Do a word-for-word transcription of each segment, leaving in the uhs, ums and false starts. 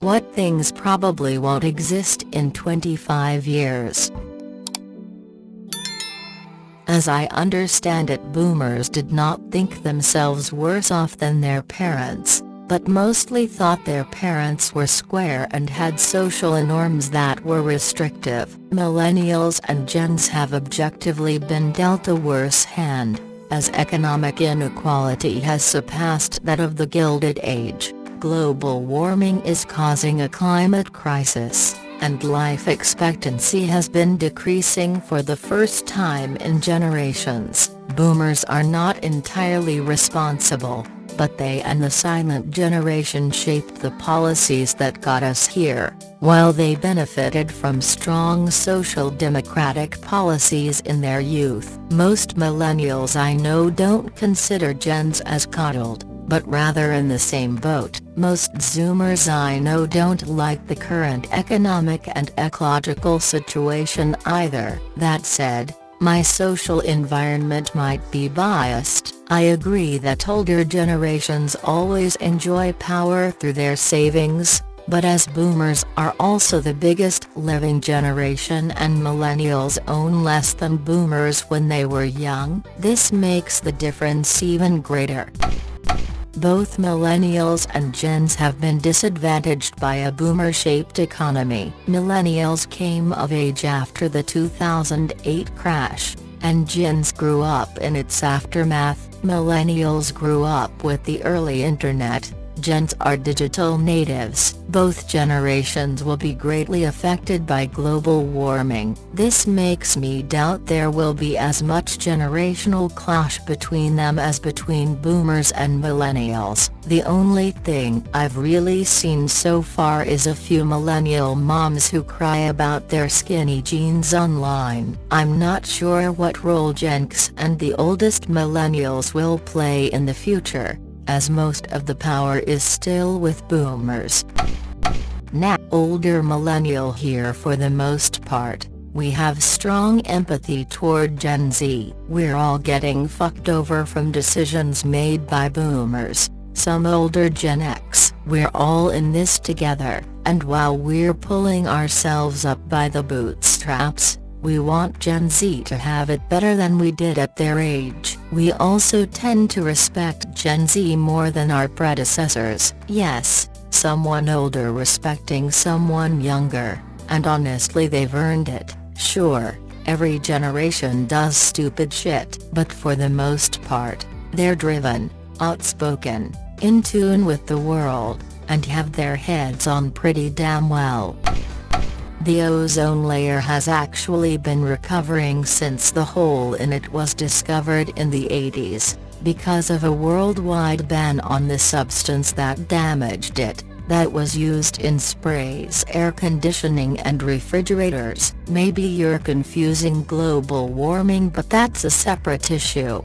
What things probably won't exist in twenty-five years? As I understand it, boomers did not think themselves worse off than their parents, but mostly thought their parents were square and had social norms that were restrictive. Millennials and Gen Z have objectively been dealt a worse hand, as economic inequality has surpassed that of the Gilded Age, global warming is causing a climate crisis, and life expectancy has been decreasing for the first time in generations. Boomers are not entirely responsible, but they and the silent generation shaped the policies that got us here, while they benefited from strong social democratic policies in their youth. Most millennials I know don't consider Gen Z as coddled, but rather in the same boat. Most Zoomers I know don't like the current economic and ecological situation either. That said, my social environment might be biased. I agree that older generations always enjoy power through their savings, but as boomers are also the biggest living generation and millennials own less than boomers when they were young, this makes the difference even greater. Both millennials and Gen Z have been disadvantaged by a boomer-shaped economy. Millennials came of age after the two thousand eight crash, and Gen Z grew up in its aftermath. Millennials grew up with the early internet, Gen Z are digital natives. Both generations will be greatly affected by global warming. This makes me doubt there will be as much generational clash between them as between boomers and millennials. The only thing I've really seen so far is a few millennial moms who cry about their skinny jeans online. I'm not sure what role Gen Z and the oldest millennials will play in the future, as most of the power is still with boomers. Now, older millennial here for the most part, we have strong empathy toward Gen Z. We're all getting fucked over from decisions made by boomers, some older Gen X. We're all in this together, and while we're pulling ourselves up by the bootstraps, we want Gen Z to have it better than we did at their age. We also tend to respect Gen Z more than our predecessors. Yes, someone older respecting someone younger, and honestly they've earned it. Sure, every generation does stupid shit, but for the most part, they're driven, outspoken, in tune with the world, and have their heads on pretty damn well. The ozone layer has actually been recovering since the hole in it was discovered in the eighties, because of a worldwide ban on the substance that damaged it, that was used in sprays, air conditioning and refrigerators. Maybe you're confusing global warming, but that's a separate issue.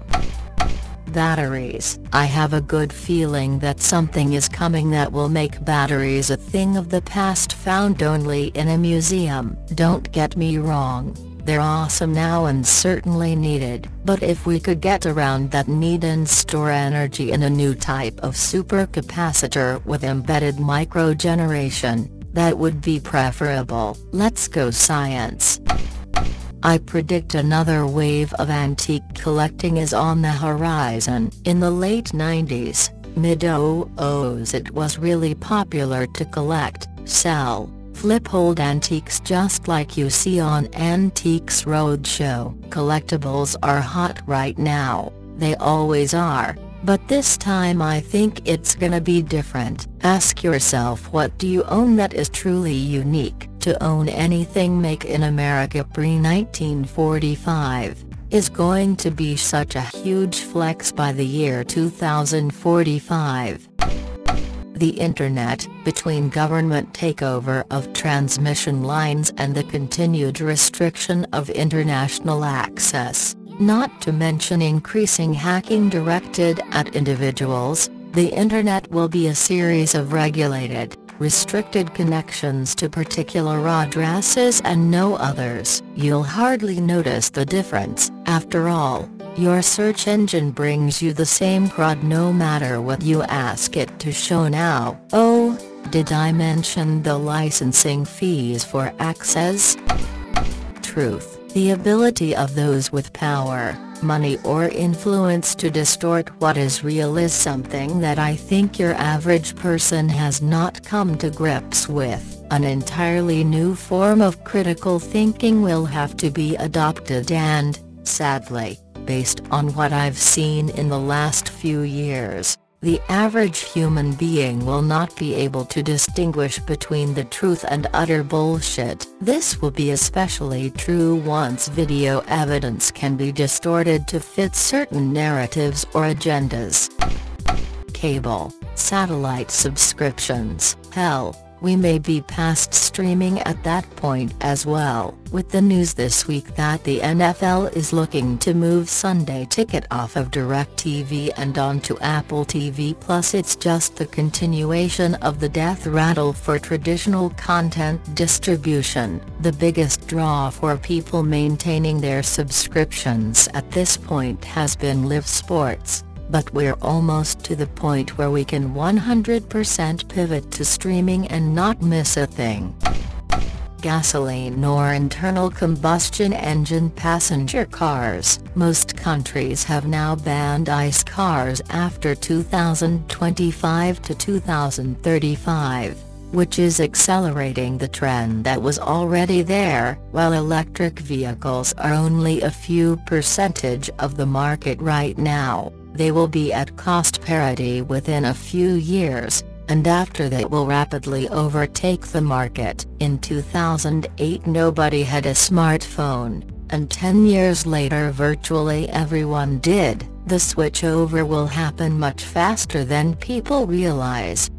Batteries. I have a good feeling that something is coming that will make batteries a thing of the past, found only in a museum. Don't get me wrong, they're awesome now and certainly needed. But if we could get around that need and store energy in a new type of supercapacitor with embedded microgeneration, that would be preferable. Let's go science. I predict another wave of antique collecting is on the horizon. In the late nineties, mid two thousands it was really popular to collect, sell, flip old antiques just like you see on Antiques Roadshow. Collectibles are hot right now, they always are, but this time I think it's gonna be different. Ask yourself, what do you own that is truly unique? To own anything made in America pre nineteen forty-five, is going to be such a huge flex by the year two thousand forty-five. The internet, between government takeover of transmission lines and the continued restriction of international access, not to mention increasing hacking directed at individuals, the internet will be a series of regulated, restricted connections to particular addresses and no others. You'll hardly notice the difference. After all, Your search engine brings you the same prod no matter what you ask it to show now. Oh, did I mention the licensing fees for access? Truth. The ability of those with power, money or influence to distort what is real is something that I think your average person has not come to grips with. An entirely new form of critical thinking will have to be adopted and, sadly, based on what I've seen in the last few years, the average human being will not be able to distinguish between the truth and utter bullshit. This will be especially true once video evidence can be distorted to fit certain narratives or agendas. Cable, satellite subscriptions, hell, we may be past streaming at that point as well. With the news this week that the N F L is looking to move Sunday Ticket off of DirecTV and onto Apple T V Plus, it's just the continuation of the death rattle for traditional content distribution. The biggest draw for people maintaining their subscriptions at this point has been live sports. But we're almost to the point where we can one hundred percent pivot to streaming and not miss a thing. Gasoline or internal combustion engine passenger cars. Most countries have now banned ICE cars after two thousand twenty-five to two thousand thirty-five, which is accelerating the trend that was already there. While electric vehicles are only a few percentage of the market right now, they will be at cost parity within a few years, and after that will rapidly overtake the market. In two thousand eight, nobody had a smartphone, and ten years later virtually everyone did. The switchover will happen much faster than people realize.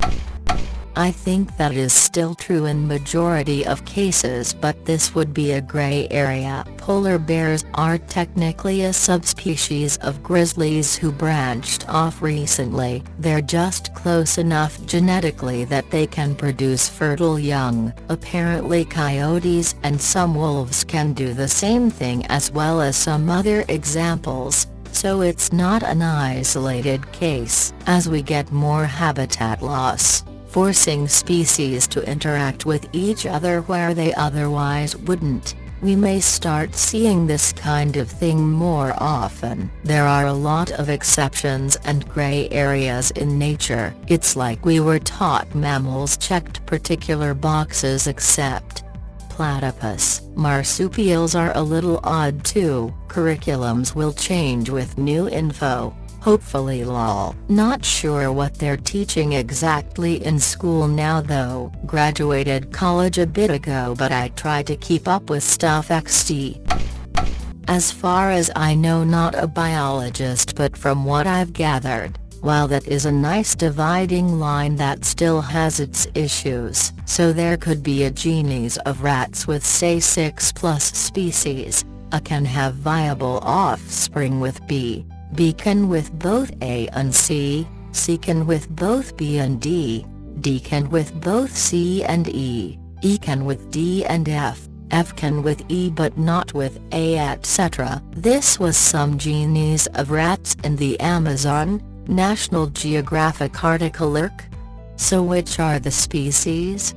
I think that is still true in majority of cases, but this would be a gray area. Polar bears are technically a subspecies of grizzlies who branched off recently. They're just close enough genetically that they can produce fertile young. Apparently coyotes and some wolves can do the same thing, as well as some other examples. So it's not an isolated case. As we get more habitat loss, forcing species to interact with each other where they otherwise wouldn't, we may start seeing this kind of thing more often. There are a lot of exceptions and gray areas in nature. It's like we were taught mammals checked particular boxes, except platypus. Marsupials are a little odd too. Curriculums will change with new info. Hopefully lol. Not sure what they're teaching exactly in school now though. Graduated college a bit ago, but I try to keep up with stuff X D. As far as I know, not a biologist, but from what I've gathered, while that is a nice dividing line, that still has its issues. So there could be a genus of rats with say six plus species, A can have viable offspring with B. B can with both A and C, C can with both B and D, D can with both C and E, E can with D and F, F can with E but not with A, et cetera. This was some genus of rats in the Amazon, National Geographic article lurk. So which are the species?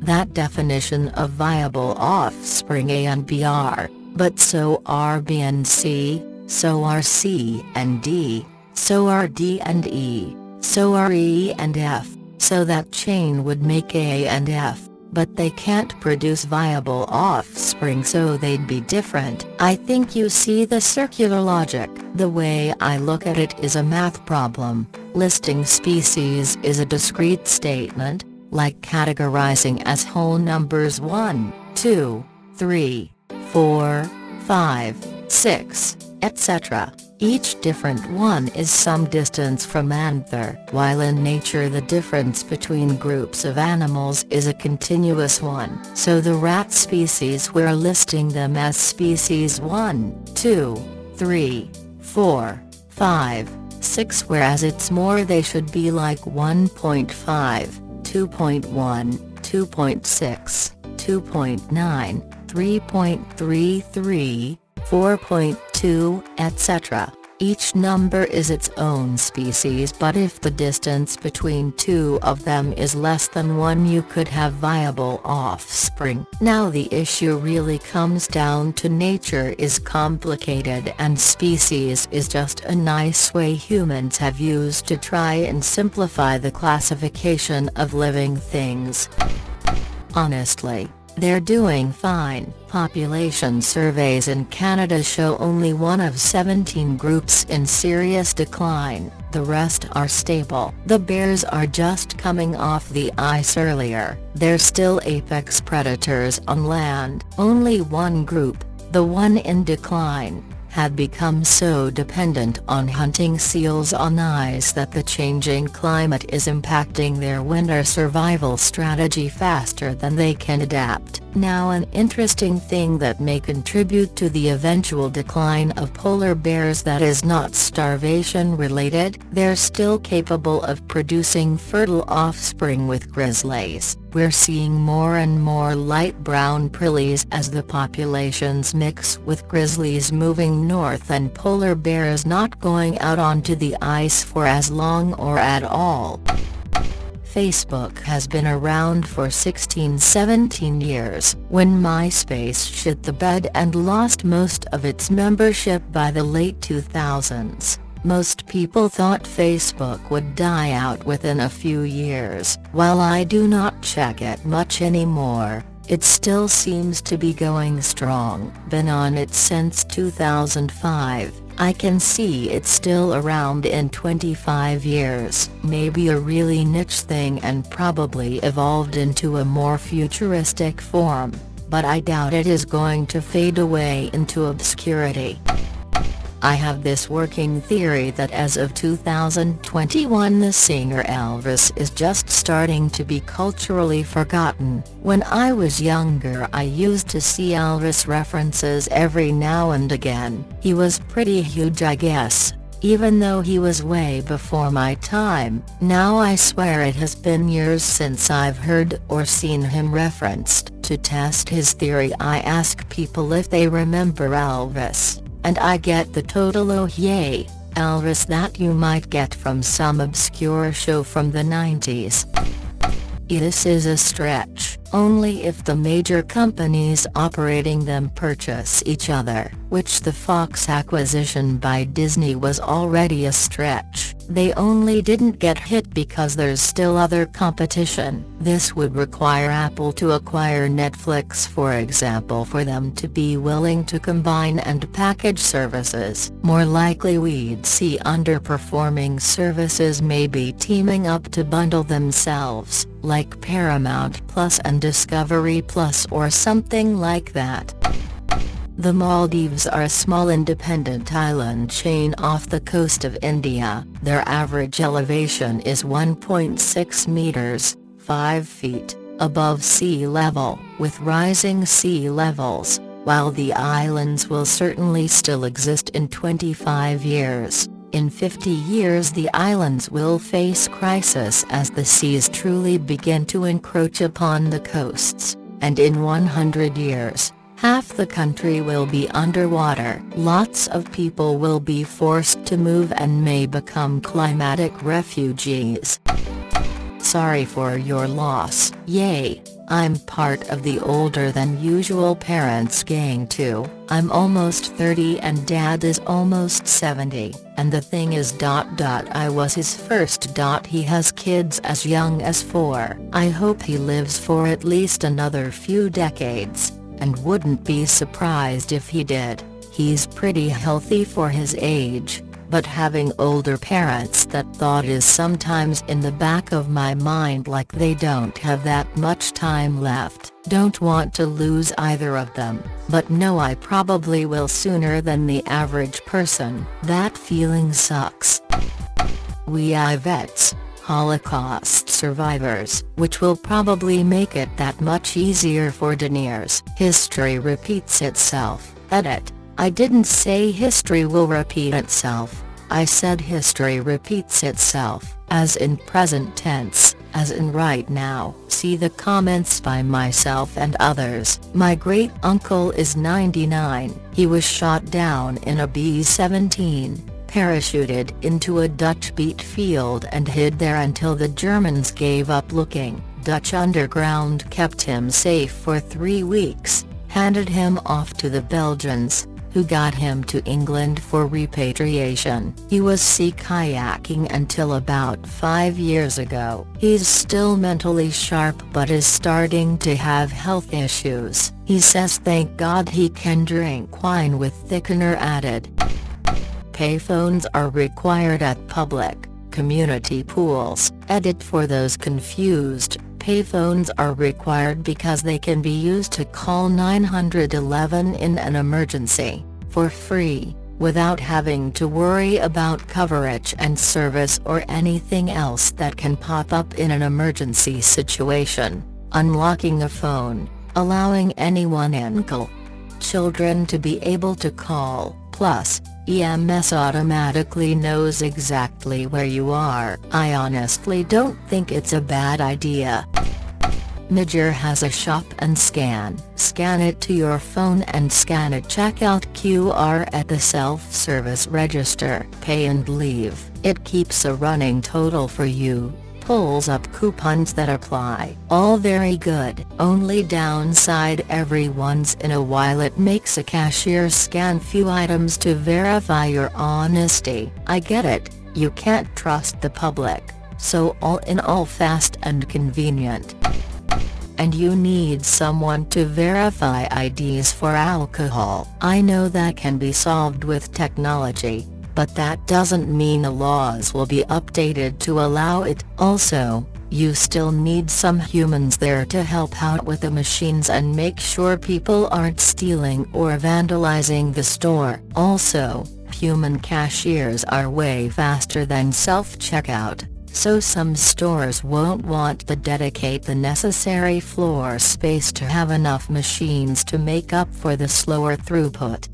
That definition of viable offspring A and B are, but so are B and C. So are C and D, so are D and E, so are E and F, so that chain would make A and F, but they can't produce viable offspring, so they'd be different. I think you see the circular logic. The way I look at it is a math problem. Listing species is a discrete statement, like categorizing as whole numbers one, two, three, four, five, six, et cetera. Each different one is some distance from another. While in nature the difference between groups of animals is a continuous one. So the rat species, we're listing them as species one, two, three, four, five, six, whereas it's more they should be like one point five, two point one, two point six, two point nine, three point three three, four point two, et cetera. Each number is its own species, but if the distance between two of them is less than one, you could have viable offspring. Now the issue really comes down to nature is complicated, and species is just a nice way humans have used to try and simplify the classification of living things. Honestly, they're doing fine. Population surveys in Canada show only one of seventeen groups in serious decline, the rest are stable. The bears are just coming off the ice earlier. They're still apex predators on land. Only one group, the one in decline, had become so dependent on hunting seals on ice that the changing climate is impacting their winter survival strategy faster than they can adapt. Now, an interesting thing that may contribute to the eventual decline of polar bears that is not starvation related: they're still capable of producing fertile offspring with grizzlies. We're seeing more and more light brown prillies as the populations mix, with grizzlies moving north and polar bears not going out onto the ice for as long or at all. Facebook has been around for sixteen seventeen years. When MySpace shit the bed and lost most of its membership by the late two thousands, most people thought Facebook would die out within a few years. While I do not check it much anymore, it still seems to be going strong. Been on it since two thousand five. I can see it's still around in twenty-five years. Maybe a really niche thing and probably evolved into a more futuristic form, but I doubt it is going to fade away into obscurity. I have this working theory that as of two thousand twenty-one the singer Elvis is just starting to be culturally forgotten. When I was younger I used to see Elvis references every now and again. He was pretty huge, I guess, even though he was way before my time. Now I swear it has been years since I've heard or seen him referenced. To test his theory I ask people if they remember Elvis, and I get the total "oh yay, Elvis" that you might get from some obscure show from the nineties. This is a stretch, only if the major companies operating them purchase each other, which the Fox acquisition by Disney was already a stretch. They only didn't get hit because there's still other competition. This would require Apple to acquire Netflix, for example, for them to be willing to combine and package services. More likely we'd see underperforming services maybe teaming up to bundle themselves, like Paramount Plus and Discovery Plus or something like that. The Maldives are a small independent island chain off the coast of India. Their average elevation is one point six meters, five feet, above sea level. With rising sea levels, while the islands will certainly still exist in twenty-five years, in fifty years the islands will face crisis as the seas truly begin to encroach upon the coasts, and in one hundred years, half the country will be underwater. Lots of people will be forced to move and may become climatic refugees. Sorry for your loss. Yay, I'm part of the older than usual parents gang too. I'm almost thirty and Dad is almost seventy, and the thing is dot dot I was his first dot he has kids as young as four. I hope he lives for at least another few decades, and wouldn't be surprised if he did. He's pretty healthy for his age, but having older parents, that thought is sometimes in the back of my mind, like they don't have that much time left. Don't want to lose either of them, but no, I probably will sooner than the average person. That feeling sucks. We are vets, Holocaust survivors, which will probably make it that much easier for deniers. History repeats itself. Edit. I didn't say history will repeat itself, I said history repeats itself, as in present tense, as in right now. See the comments by myself and others. My great-uncle is ninety-nine. He was shot down in a B seventeen, parachuted into a Dutch beet field and hid there until the Germans gave up looking. Dutch underground kept him safe for three weeks, handed him off to the Belgians, who got him to England for repatriation. He was sea kayaking until about five years ago. He's still mentally sharp but is starting to have health issues. He says thank God he can drink wine with thickener added. Payphones are required at public, community pools. Edit for those confused. Payphones are required because they can be used to call nine one one in an emergency, for free, without having to worry about coverage and service or anything else that can pop up in an emergency situation. Unlocking a phone, allowing anyone in call children to be able to call, plus, E M S automatically knows exactly where you are. I honestly don't think it's a bad idea. Midger has a shop and scan. Scan it to your phone and scan a checkout Q R at the self-service register. Pay and leave. It keeps a running total for you, pulls up coupons that apply. All very good. Only downside, every once in a while it makes a cashier scan few items to verify your honesty. I get it, you can't trust the public, so all in all fast and convenient. And you need someone to verify I Ds for alcohol. I know that can be solved with technology, but that doesn't mean the laws will be updated to allow it. Also, you still need some humans there to help out with the machines and make sure people aren't stealing or vandalizing the store. Also, human cashiers are way faster than self-checkout, so some stores won't want to dedicate the necessary floor space to have enough machines to make up for the slower throughput.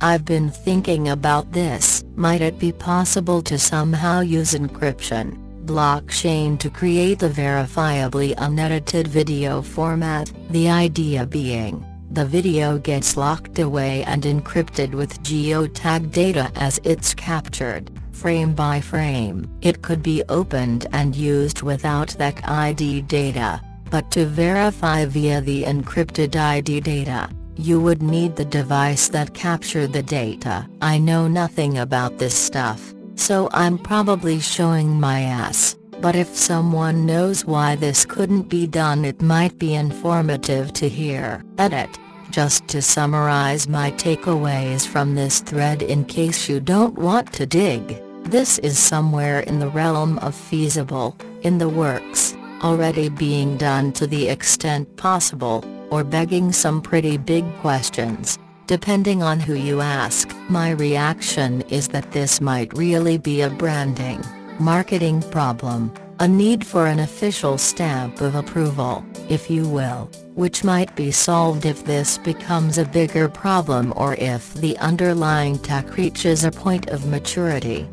I've been thinking about this. Might it be possible to somehow use encryption, blockchain to create a verifiably unedited video format? The idea being, the video gets locked away and encrypted with geotag data as it's captured, frame by frame. It could be opened and used without that I D data, but to verify via the encrypted I D data, you would need the device that captured the data. I know nothing about this stuff, so I'm probably showing my ass, but if someone knows why this couldn't be done, it might be informative to hear. Edit. Just to summarize my takeaways from this thread in case you don't want to dig, this is somewhere in the realm of feasible, in the works, already being done to the extent possible, or begging some pretty big questions, depending on who you ask. My reaction is that this might really be a branding, marketing problem, a need for an official stamp of approval, if you will, which might be solved if this becomes a bigger problem or if the underlying tech reaches a point of maturity.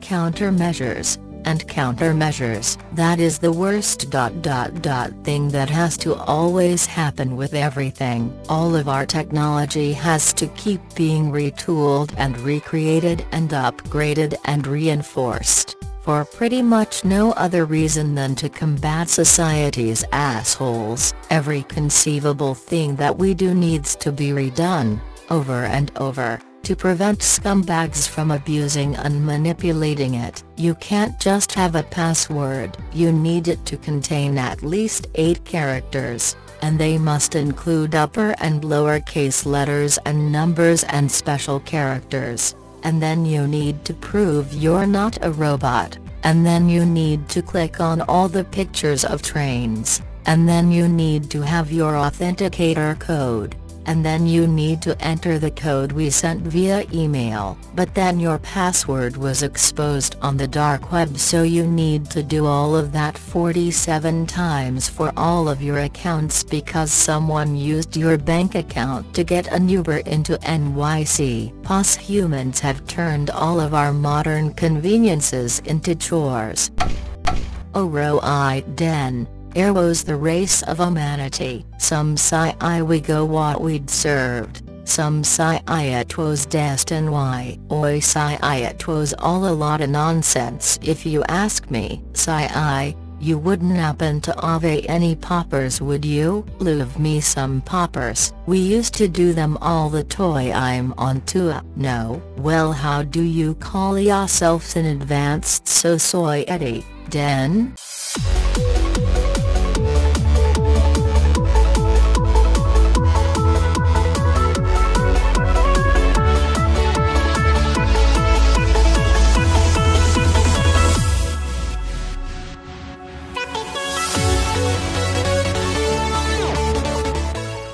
Countermeasures and countermeasures. That is the worst dot dot dot thing that has to always happen with everything. All of our technology has to keep being retooled and recreated and upgraded and reinforced, for pretty much no other reason than to combat society's assholes. Every conceivable thing that we do needs to be redone, over and over, to prevent scumbags from abusing and manipulating it. You can't just have a password. You need it to contain at least eight characters, and they must include upper and lower case letters and numbers and special characters, and then you need to prove you're not a robot, and then you need to click on all the pictures of trains, and then you need to have your authenticator code, and then you need to enter the code we sent via email. But then your password was exposed on the dark web, so you need to do all of that forty-seven times for all of your accounts because someone used your bank account to get an Uber into N Y C. Us humans have turned all of our modern conveniences into chores. Oroi Den. Air was the race of humanity. Some say I we go what we'd served, Some si iatwas destin y oi si iatwas all a lot of nonsense. If you ask me, si I, you wouldn't happen to have any poppers, would you? Leave me some poppers. We used to do them all the toy I'm on to. No. Well, how do you call yourselves an advanced society, den?